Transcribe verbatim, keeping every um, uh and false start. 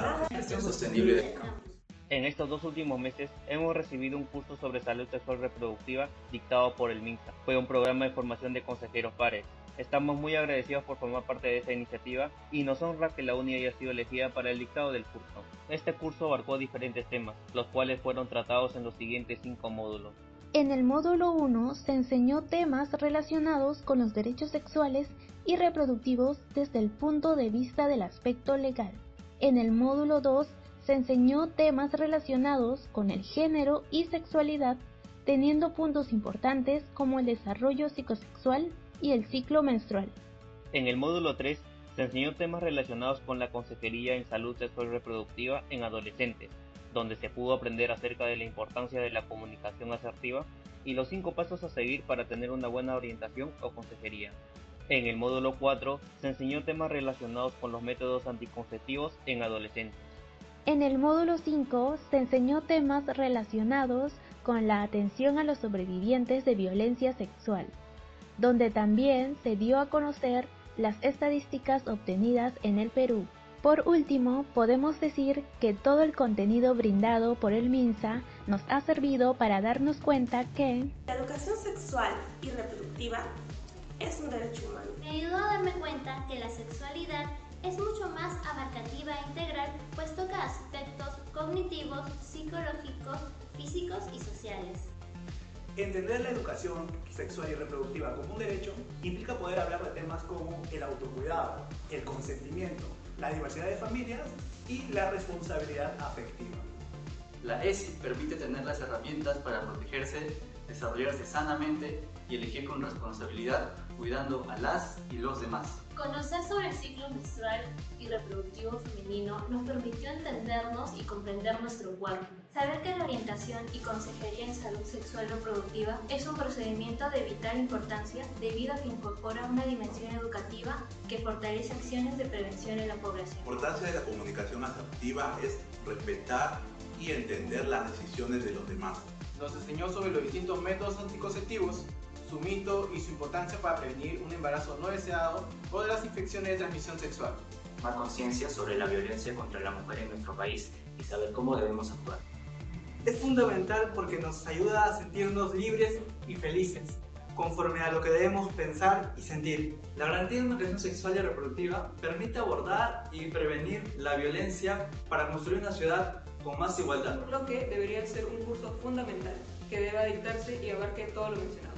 la gestión sostenible del campus. En estos dos últimos meses hemos recibido un curso sobre salud sexual reproductiva dictado por el Minsa. Fue un programa de formación de consejeros pares. Estamos muy agradecidos por formar parte de esta iniciativa y nos honra que la U N I haya sido elegida para el dictado del curso. Este curso abarcó diferentes temas, los cuales fueron tratados en los siguientes cinco módulos. En el módulo uno se enseñó temas relacionados con los derechos sexuales y reproductivos desde el punto de vista del aspecto legal. En el módulo dos se enseñó temas relacionados con el género y sexualidad, teniendo puntos importantes como el desarrollo psicosexual y el ciclo menstrual. En el módulo tres se enseñó temas relacionados con la consejería en salud sexual reproductiva en adolescentes, donde se pudo aprender acerca de la importancia de la comunicación asertiva y los cinco pasos a seguir para tener una buena orientación o consejería. En el módulo cuatro se enseñó temas relacionados con los métodos anticonceptivos en adolescentes. En el módulo cinco se enseñó temas relacionados con la atención a los sobrevivientes de violencia sexual, donde también se dio a conocer las estadísticas obtenidas en el Perú. Por último, podemos decir que todo el contenido brindado por el Minsa nos ha servido para darnos cuenta que la educación sexual y reproductiva es un derecho humano. Me ayudó a darme cuenta que la sexualidad es mucho más abarcativa e integral, pues toca aspectos cognitivos, psicológicos, físicos y sociales. Entender la educación sexual y reproductiva como un derecho implica poder hablar de temas como el autocuidado, el consentimiento, la diversidad de familias y la responsabilidad afectiva. La E S I permite tener las herramientas para protegerse, desarrollarse sanamente y elegir con responsabilidad, cuidando a las y los demás. Conocer sobre el ciclo menstrual y reproductivo femenino nos permitió entendernos y comprender nuestro cuerpo. Saber que la orientación y consejería en salud sexual reproductiva es un procedimiento de vital importancia debido a que incorpora una dimensión educativa que fortalece acciones de prevención en la población. La importancia de la comunicación asertiva es respetar y entender las decisiones de los demás. Nos enseñó sobre los distintos métodos anticonceptivos, su mito y su importancia para prevenir un embarazo no deseado o de las infecciones de transmisión sexual. Más conciencia sobre la violencia contra la mujer en nuestro país y saber cómo debemos actuar. Es fundamental porque nos ayuda a sentirnos libres y felices, conforme a lo que debemos pensar y sentir. La garantía de una educación sexual y reproductiva permite abordar y prevenir la violencia para construir una ciudad con más igualdad. Lo que debería ser un curso fundamental que deba dictarse y abarque todo lo mencionado.